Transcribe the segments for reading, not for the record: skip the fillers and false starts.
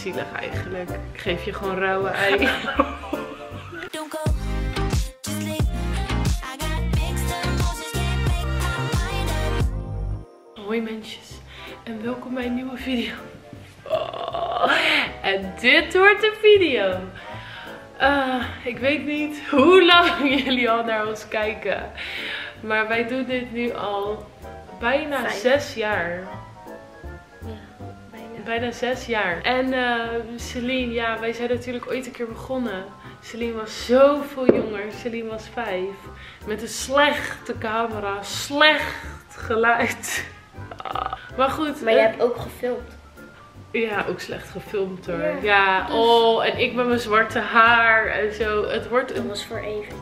zielig eigenlijk. Ik geef je gewoon rauwe ei. Hoi mensjes en welkom bij een nieuwe video. Oh, en dit wordt de video. Ik weet niet hoe lang jullie al naar ons kijken. Maar wij doen dit nu al bijna 6 jaar. Bijna 6 jaar. En Celine, ja, wij zijn natuurlijk ooit een keer begonnen. Celine was zoveel jonger. Celine was 5. Met een slechte camera, slecht geluid. Maar goed. Maar jij hebt ook gefilmd. Ja, ook slecht gefilmd hoor. Ja, ja dus... oh, en ik met mijn zwarte haar en zo. Het wordt een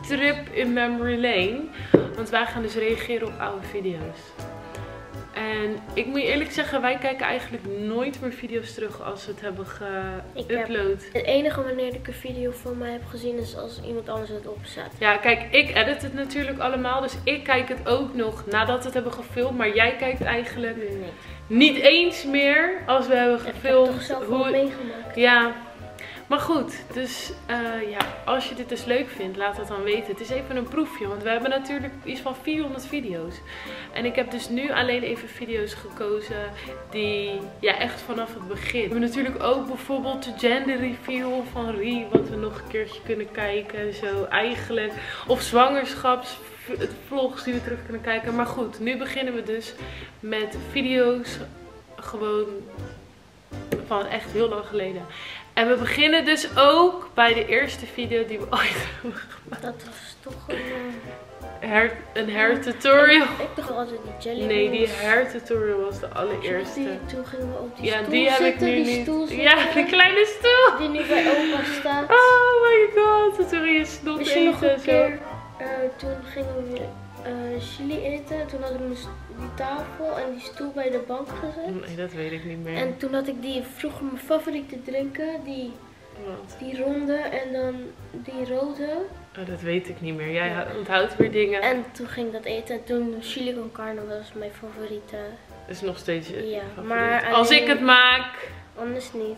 trip in memory lane. Want wij gaan dus reageren op oude video's. En ik moet je eerlijk zeggen, wij kijken eigenlijk nooit meer video's terug als we het hebben geüpload. Het enige wanneer ik een video van mij heb gezien is als iemand anders het opzet. Ja, kijk, ik edit het natuurlijk allemaal. Dus ik kijk het ook nog nadat we het hebben gefilmd. Maar jij kijkt eigenlijk niet eens meer als we hebben gefilmd. Ik heb toch zelf wel meegemaakt. Ja. Maar goed, dus ja, als je dit dus leuk vindt, laat dat dan weten. Het is even een proefje, want we hebben natuurlijk iets van 400 video's. En ik heb dus nu alleen even video's gekozen die, ja, echt vanaf het begin. We hebben natuurlijk ook bijvoorbeeld de gender reveal van Rie, wat we nog een keertje kunnen kijken en zo eigenlijk. Of zwangerschapsvlogs die we terug kunnen kijken. Maar goed, nu beginnen we dus met video's gewoon van echt heel lang geleden. En we beginnen dus ook bij de eerste video die we ooit hebben gemaakt. Dat was toch een hair tutorial. Ik dacht altijd die jelly. Nee, die hair tutorial was de allereerste. Toen gingen we op die stoel die heb ik nu niet. Ja, de kleine stoel. Die nu bij opa staat. Oh my god, toen ging je snot eten en zo. Toen gingen we chili eten. Toen had ik die tafel en die stoel bij de bank gezet. Nee, dat weet ik niet meer. En toen had ik die vroeger mijn favoriete drinken. Die ronde en dan die rode. Oh, dat weet ik niet meer. Jij onthoudt weer dingen. En toen ging ik dat eten. En toen chili con carne was mijn favoriete. Dat is nog steeds favoriet. Maar alleen, als ik het maak. Anders niet.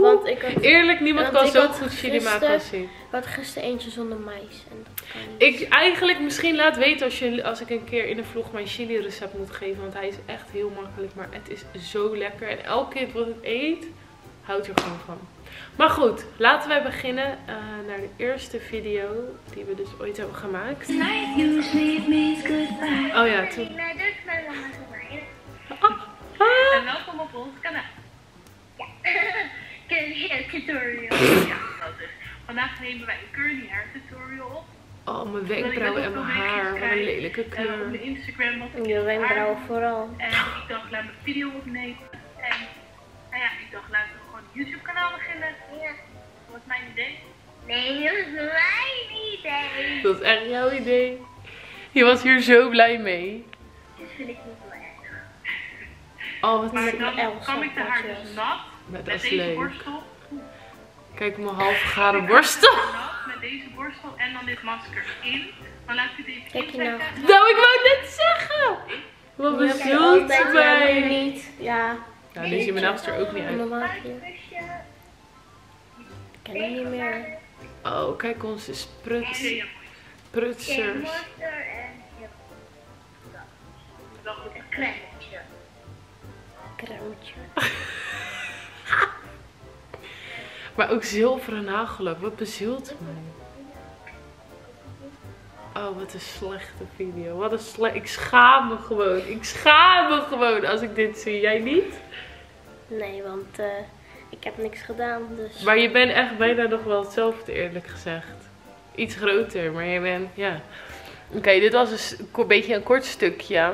Want ik had, eerlijk, niemand kan zo goed chili maken als ik. Ik had gisteren eentje zonder mais. En dat kan niet. Eigenlijk misschien laat weten als ik een keer in de vlog mijn chili recept moet geven. Want hij is echt heel makkelijk. Maar het is zo lekker. En elk kind wat het eet, houdt er gewoon van. Maar goed, laten wij beginnen naar de eerste video die we dus ooit hebben gemaakt. Oh ja, toen. En welkom op ons kanaal. Curly hair tutorial. Ja, dus vandaag nemen wij een curly hair tutorial op. Oh, mijn wenkbrauwen en mijn haar. Wat een lelijke kleur. Op mijn Instagram was ik mijn wenkbrauwen vooral. En ik dacht, laat mijn video opnemen. En nou ja, ik dacht, laten we gewoon een YouTube kanaal beginnen. Ja. Dat was mijn idee. Nee, dat was mijn idee. Dat was echt jouw idee. Je was hier zo blij mee. Dat vind ik niet blij. Oh, wat maar dan kwam ik de haar dus nat. Met deze borstel. Kijk, mijn halfgare borstel. Met deze borstel en dan dit masker in. Dan laat ik het even inzetten. Nou, ik wou het net zeggen. Wat bedoelt erbij? Niet. Ja. Nou, deze mijn masker ook niet uit. Ik ken hem niet meer. Oh, kijk, onze prutsers. Een kruimtje. Maar ook zilveren nagellak. Wat bezielt me. Oh, wat een slechte video. Wat een ik schaam me gewoon. Ik schaam me gewoon als ik dit zie. Jij niet? Nee, want ik heb niks gedaan. Dus... Maar je bent echt bijna nog wel hetzelfde, eerlijk gezegd. Iets groter, maar je bent... Ja. Oké, dit was dus een beetje een kort stukje.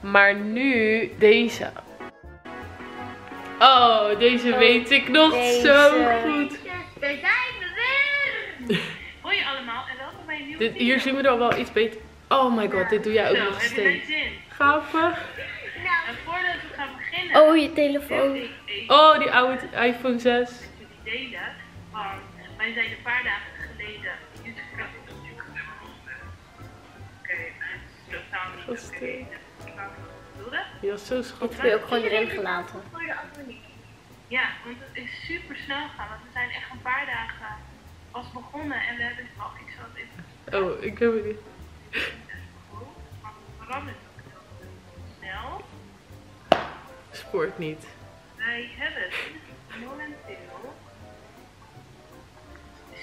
Maar nu deze... Oh, deze weet ik nog zo goed. Ja, daar zijn we weer. Hoi allemaal en welkom bij een nieuwe video. Hier zien we er wel iets beter. Oh my god, dit doe jij ook nog steeds. Grappig. En voordat we gaan beginnen. Oh, je telefoon. Oh, die oude iPhone 6. Ik wil die delen, maar wij zijn een paar dagen geleden YouTube. Die was zo schattig. Ik heb je ook gewoon erin gelaten. Ja, want het is super snel gegaan, want we zijn echt een paar dagen pas begonnen en we hebben het al, ik zat in... Oh, ik heb het niet. Maar waarom is het ook zo snel? Spoort niet. Wij hebben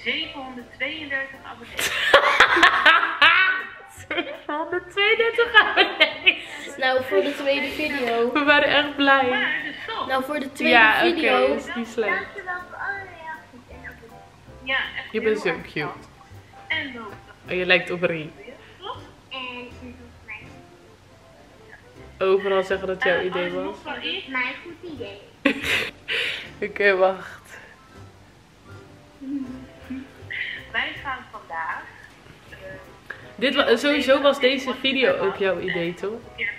732 abonnees. 732 abonnees! Nou, voor de tweede video. We waren echt blij. Maar de shop. Nou, voor de tweede video. Ja, oké, is niet slecht. Dankjewel voor alle reacties. Ja, echt. Je bent zo cute. En lopen. Oh, je lijkt op Rie. Overal zeggen dat jouw idee was. Dat is mijn goed idee. Oké, wacht. Wij gaan vandaag... Dit was, sowieso was deze video ook jouw idee, toch? Ik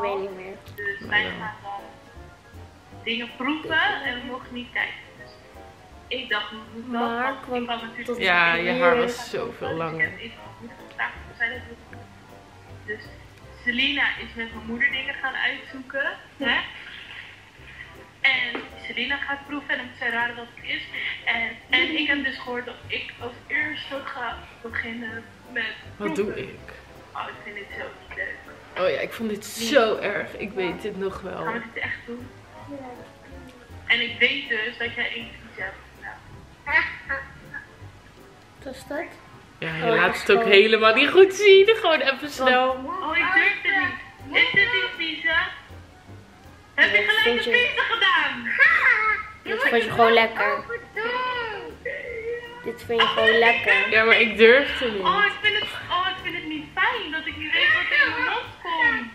weet niet meer. Dus wij gaan dingen proeven en we mochten niet kijken. Dus ik dacht, maar natuurlijk... Ja, je haar was zoveel langer. Dus Celina is met mijn moeder dingen gaan uitzoeken. Hè? En Celina gaat proeven en het zijn raden wat het is. En ik heb dus gehoord dat ik als eerste ga beginnen met proeven. Wat doe ik? Oh, ik vind dit zo niet leuk. Oh ja, ik vond dit zo erg. Ik weet dit nog wel. Gaan we dit echt doen? Ja. En ik weet dus dat jij één iets hebt gedaan. Wat is dat? Ja, je laat het ook helemaal niet goed zien. Gewoon even snel. Oh, ik durf het niet. Is dit niet, Lisa? Heb je gelijk een pizza gedaan? Dit vond je gewoon lekker. Dit vind je gewoon lekker. Ja, maar ik durf het niet. Oh, ik vind het niet fijn dat ik niet weet wat er in mijn mond komt.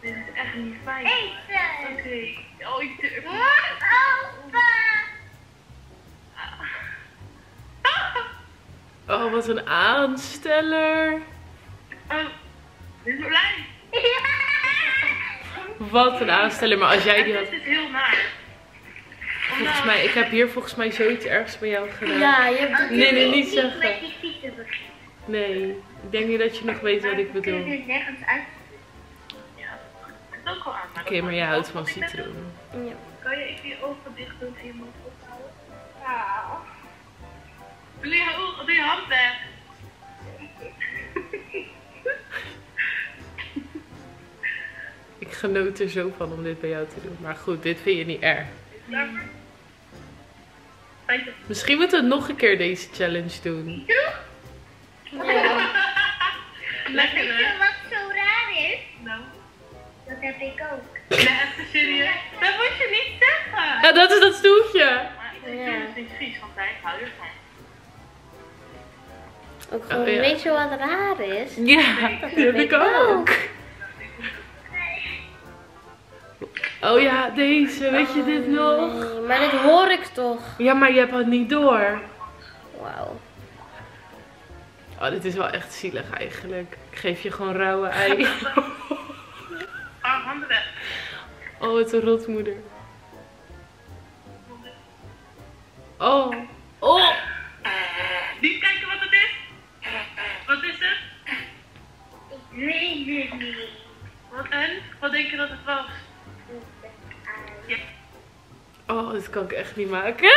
Dit is echt niet fijn. Oké. Oh, ik durf het niet. Oh, wat een aansteller. Oh, dit is blij. Wat een aansteller, maar als jij die had... Het is heel naar. Volgens mij, ik heb hier volgens mij zoiets ergs bij jou gedaan. Ja, je hebt het nee, niet zeggen. Met die fietsen beginnen. Nee, ik denk niet dat je nog weet wat ik bedoel. Ik heb nergens uit. Ja, dat is ook wel aan. Oké, maar jij houdt van citroen. Ja. Kan je even je ogen dicht doen en je mond ophouden? Ja. Doe je hand weg. Ik genoot er zo van om dit bij jou te doen. Maar goed, dit vind je niet erg. Misschien moeten we nog een keer deze challenge doen. Ja. Lekker hè? Weet je wat zo raar is? Nou. Dat heb ik ook. Nee, even serieus. Dat moet je niet zeggen. Ja, dat is dat stoeltje. Maar ik vind het niet vies, want ik hou ervan. Ook gewoon weet je wat raar is? Ja, dat heb ik ook. Oh ja, deze, weet je dit nog? Nee, maar dit hoor ik toch? Ja, maar je hebt het niet door. Wauw. Oh, dit is wel echt zielig eigenlijk. Ik geef je gewoon rauwe ei. Oh, handen weg. Oh, wat een rotmoeder. Oh. Oh. Niet kijken wat het is. Wat is het? Ik weet het niet. Wat en? Wat denk je dat het was? Ja. Oh, dit kan ik echt niet maken.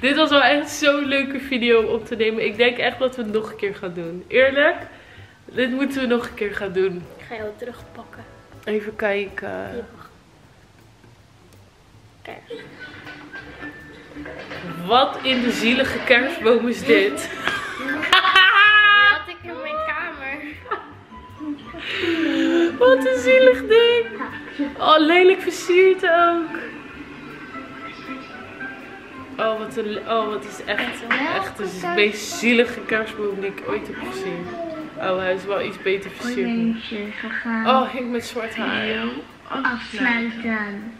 Dit was wel echt zo'n leuke video om op te nemen. Ik denk echt dat we het nog een keer gaan doen. Eerlijk, dit moeten we nog een keer gaan doen. Ik ga jou terugpakken. Even kijken. Ja. Kijk. Wat in de zielige kerstboom is dit? Die had ik in mijn kamer. Wat een zielig ding. Oh, lelijk versierd ook. Oh, wat een... Oh, wat is echt de meest zielige kerstboom die ik ooit heb gezien. Oh, hij is wel iets beter versierd. Oh, ik met zwart haar. Afsluiten.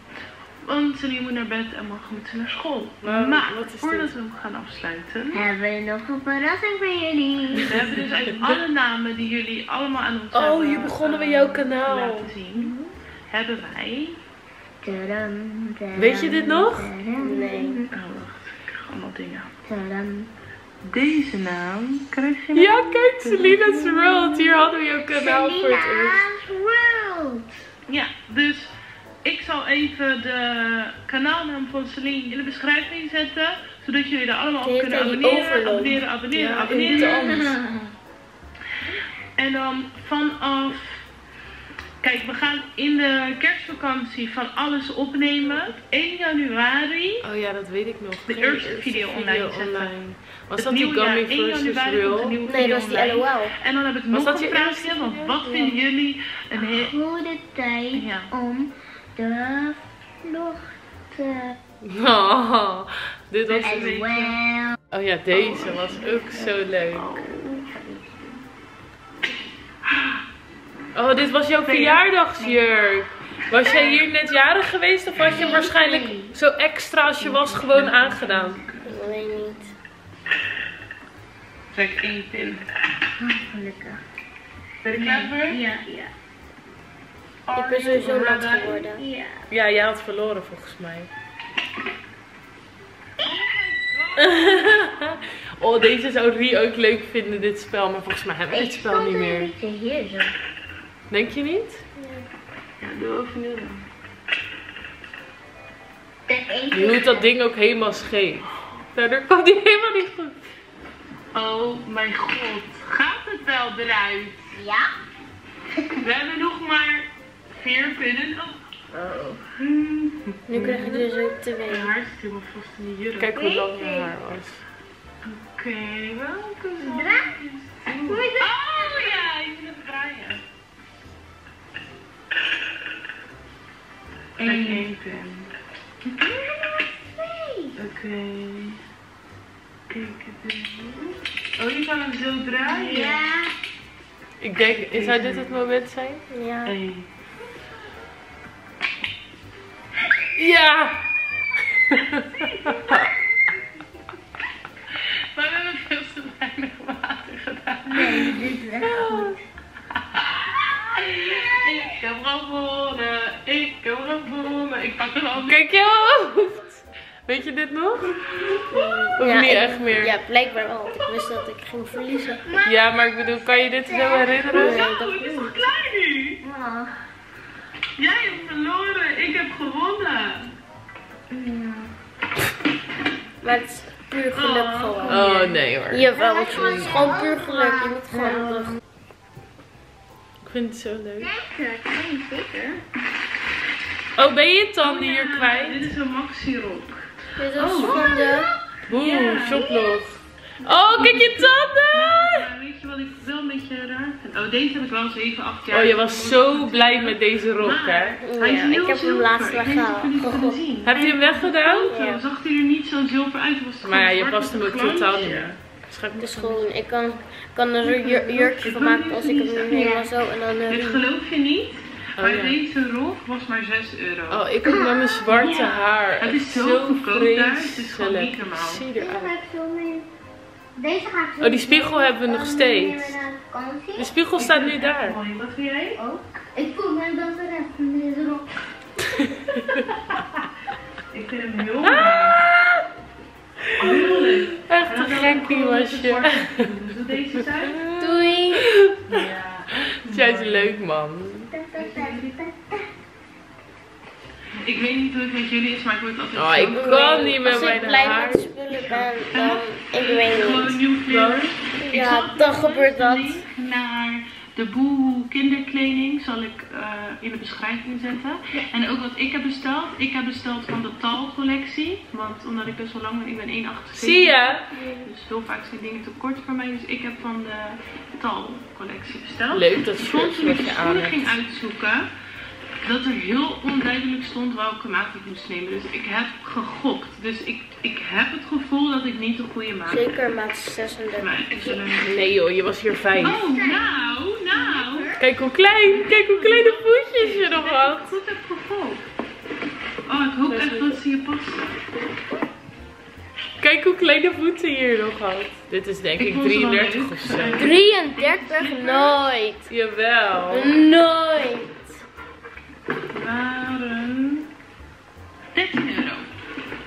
Want Celine moet naar bed en morgen moet ze naar school. Maar voordat we hem gaan afsluiten... Hebben we nog een verrassing voor jullie. We hebben dus uit alle namen die jullie allemaal aan ons hebben... Oh, hier begonnen we jouw kanaal. ...laten zien, hebben wij... Weet je dit nog? Nee. Oh, wacht. Ik krijg allemaal dingen. Deze naam krijg je... Ja, kijk, Celina's World. Hier hadden we jouw kanaal voor het eerst. Celina's World. Ja, dus... Ik zal even de kanaalnaam van Celine in de beschrijving zetten, zodat jullie er allemaal op kunnen abonneren. En dan vanaf... Kijk, we gaan in de kerstvakantie van alles opnemen. 1 januari. Oh ja, dat weet ik nog. De eerste video online zetten. Was dat die Gummy Versus Real? Nee, dat was die LOL. En dan heb ik nog een vraagje, want wat vinden jullie een goede tijd om de vlog te... Oh, dit was een beetje... Oh ja, deze was ook zo leuk. Oh, dit was jouw verjaardagsjurk. Was jij hier net jarig geweest of had je hem waarschijnlijk zo extra als je was gewoon aangedaan? Ik weet niet. Trek 1 pin. Gelukkig. Ben je klaar voor? Ja, ja. Ik ben sowieso laat geworden. Ja. Ja, jij had verloren volgens mij. Oh, deze zou Rie ook leuk vinden, dit spel. Maar volgens mij hebben we dit spel niet meer. Ik stond een beetje hier zo. Denk je niet? Ja, doe overnieuw dan. Je moet dat ding ook helemaal scheef. Daardoor komt hij helemaal niet goed. Oh mijn god. Gaat het wel eruit? Ja. We hebben nog maar 4 pinnen. Oh. Nu krijg ik dus ook 2. Mijn haar zit helemaal vast in die jurk. Kijk hoe lang mijn haar was. Oké, welke draai? Oh ja, je moet het draaien. 1 pin. Oké. Kijk het even. Oh, je kan hem zo draaien. Ja. Ik denk, zou dit het moment zijn? Ja. 1. Ja! Maar we hebben veel te weinig water gedaan. Nee, dit is echt goed. Ik heb gewonnen, ik heb gewonnen. Ik pak er al. Kijk je hoofd! Weet je dit nog? Of ja, niet echt meer? Ja, blijkbaar wel. Want ik wist dat ik ging verliezen. Maar, ja, maar ik bedoel, kan je dit zo herinneren? Nee, dat is toch klaar nu? Ja. Jij hebt verloren, ik heb gewonnen. Ja. Maar het is puur geluk gewoon. Oh nee hoor. Jawel, het is gewoon puur geluk. Je moet gewoon terug. Ik vind het zo leuk. Lekker, zeker. Oh, ben je je tanden hier kwijt? Dit is een maxi-rok. Dit is van de... Oeh, shoplog. Oh, kijk je tanden! Weet je wat ik wel een beetje raar vind? Oh, deze heb ik wel eens even afgehaald. Oh, je was zo blij met deze rok, hè? Ik heb hem laatst weggehaald. Heb je hem weggedaan? Ja. Zag hij er niet zo zilver uit? Maar ja, je past hem ook totaal niet meer. Dus gewoon, ik kan er een jurkje van maken als ik hem nu helemaal zo en dan... Dit geloof je niet, maar deze rok was maar €6. Oh, ik heb met mijn zwarte haar. Het is zo goedkoop daar, het is gewoon niet normaal. Zie eruit. Oh, die spiegel hebben we nog steeds. De spiegel staat nu daar. Wat vind jij? Ik voel mij wel terecht met deze rok. Ik vind hem heel leuk. Echt een gekkie was je. Deze zijn. Doei. Ja. Jij is leuk, man. Ik weet niet hoe het met jullie is, maar ik word altijd ik kan niet meer bij de haar. Als ik blij met spullen ben, dan... Ik weet niet. Gewoon een nieuw kleur. Ja, dan gebeurt dat. Naar de Boohoo kinderkleding zal ik in de beschrijving zetten. En ook wat ik heb besteld. Ik heb besteld van de Tal collectie. Want omdat ik best wel lang ben, ik ben 1,78. Zie je? Dus heel vaak zijn dingen te kort voor mij. Dus ik heb van de Tal collectie besteld. Leuk, dat is goed. Toen ik de schoenen ging uitzoeken, dat er heel onduidelijk stond welke maat ik moest nemen. Dus ik heb gegokt. Dus ik heb het gevoel dat ik niet de goede maat heb. Zeker maat 36. Nee joh, je was hier 5. Oh nou. Kijk hoe klein de voetjes je nog had. Ik goed heb gegokt. Oh, ik hoop echt dat ze je passen. Kijk hoe klein de voeten hier nog had. Dit is denk ik 33 of zo. 33? Nooit. Jawel. Nooit. Waren €13.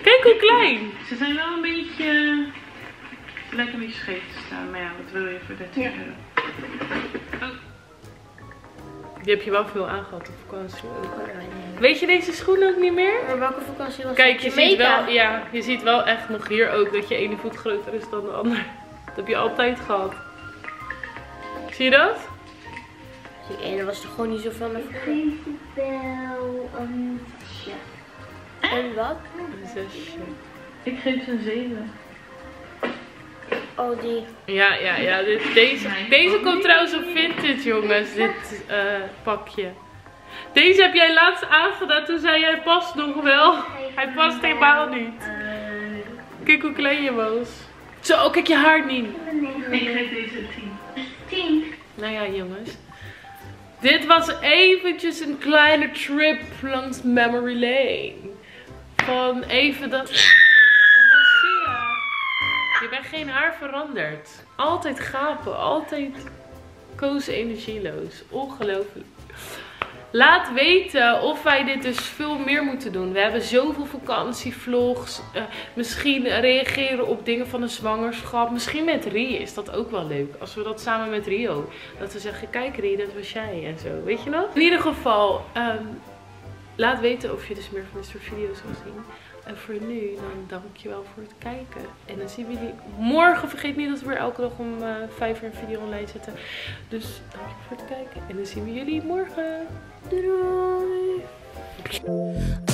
Kijk hoe klein! Ze zijn wel een beetje lekker een beetje scheef te staan, maar ja, wat wil je voor €13? Ja. Oh. Die heb je wel veel aangehad op vakantie. Weet je deze schoenen ook niet meer? Maar welke vakantie was? Kijk, je ziet wel echt nog hier ook dat je ene voet groter is dan de ander. Dat heb je altijd gehad. Zie je dat? Die ene was er gewoon niet zoveel meer. Ik vind het wel een 6. En wat? Een 6. Ik geef ze een 7. Oh, die. Ja. Deze komt trouwens op vintage, jongens. Dit pakje. Deze heb jij laatst aangedaan. Toen zei jij, past nog wel. Hij past helemaal niet. Kijk hoe klein je was. Zo, kijk je haar niet. Ik geef deze een 10. Nou ja, jongens. Dit was eventjes een kleine trip langs memory lane. Van even dat... Je bent geen haar veranderd. Altijd gapen. Altijd koos energieloos. Ongelooflijk. Laat weten of wij dit dus veel meer moeten doen. We hebben zoveel vakantievlogs. Misschien reageren op dingen van een zwangerschap. Misschien met Rie is dat ook wel leuk. Als we dat samen met Rio. Dat we zeggen, kijk Rie, dat was jij en zo. Weet je nog? In ieder geval, laat weten of je dus meer van dit soort video's wil zien. En voor nu, dan dankjewel voor het kijken. En dan zien we jullie morgen. Vergeet niet dat we weer elke dag om 5 uur een video online zetten. Dus dankjewel voor het kijken. En dan zien we jullie morgen. Doei!